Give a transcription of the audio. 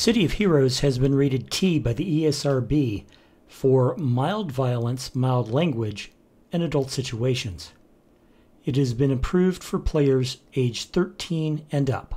City of Heroes has been rated T by the ESRB for mild violence, mild language, and adult situations. It has been approved for players aged 13 and up.